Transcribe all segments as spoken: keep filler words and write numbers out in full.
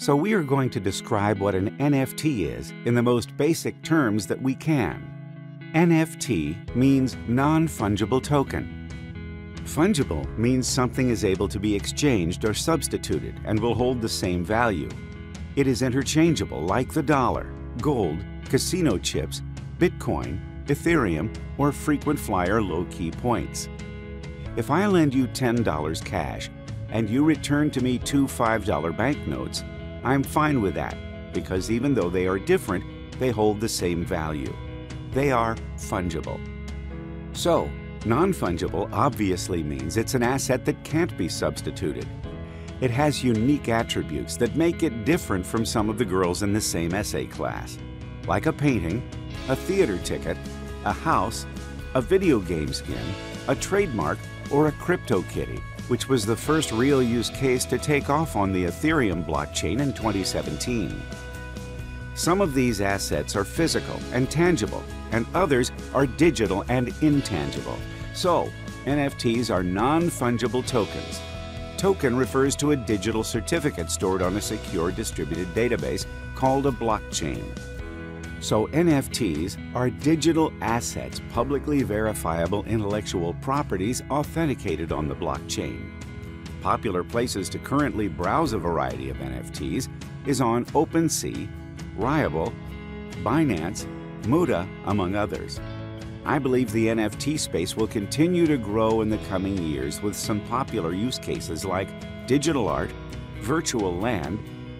So we are going to describe what an N F T is in the most basic terms that we can. N F T means non-fungible token. Fungible means something is able to be exchanged or substituted and will hold the same value. It is interchangeable like the dollar, gold, casino chips, Bitcoin, Ethereum, or frequent flyer low-key points. If I lend you ten dollars cash and you return to me two five dollar banknotes, I'm fine with that because even though they are different, they hold the same value. They are fungible. So, non-fungible obviously means it's an asset that can't be substituted. It has unique attributes that make it different from some of the girls in the same essay class, like a painting, a theater ticket, a house, a video game skin, a trademark, or a Crypto Kitty, which was the first real use case to take off on the Ethereum blockchain in twenty seventeen. Some of these assets are physical and tangible, and others are digital and intangible. So, N F Ts are non-fungible tokens. Token refers to a digital certificate stored on a secure distributed database called a blockchain. So, N F Ts are digital assets, publicly verifiable intellectual properties authenticated on the blockchain. Popular places to currently browse a variety of N F Ts is on OpenSea, Rarible, Binance, MUDA, among others. I believe the N F T space will continue to grow in the coming years with some popular use cases like digital art, virtual land,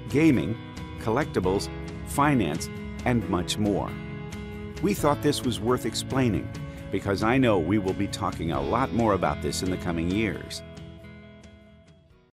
gaming, collectibles, finance, and much more. We thought this was worth explaining because I know we will be talking a lot more about this in the coming years.